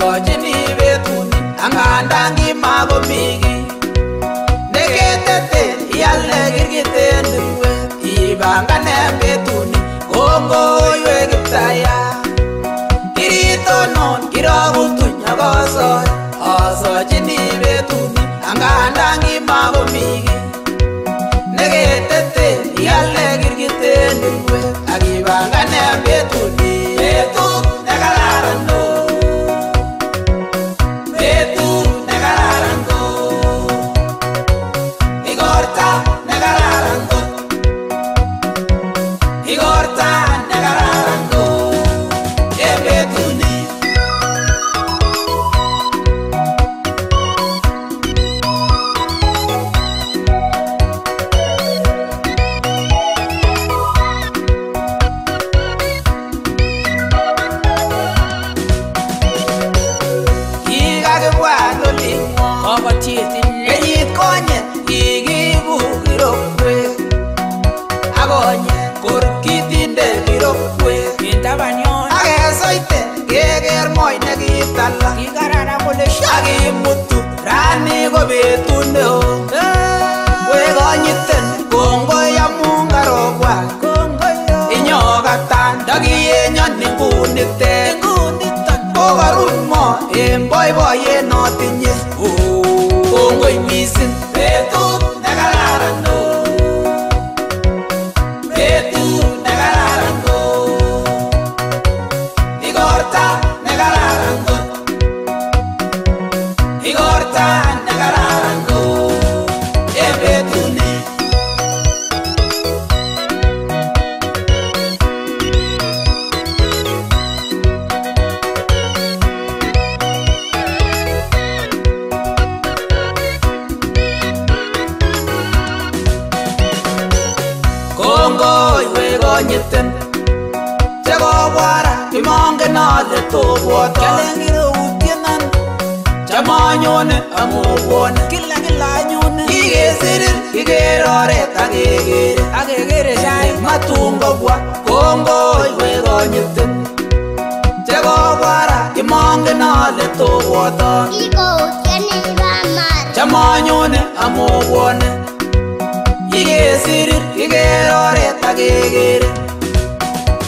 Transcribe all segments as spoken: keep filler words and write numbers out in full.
sojini betuni angandangi magomigi neketete yalle girgitenu ibangane betuni kongo yegitaya kirito non kirabutu nyagoso asojini betuni angandangi magomigi neketete yalle girgitenu agibangane betuni betu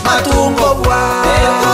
Matungo bwa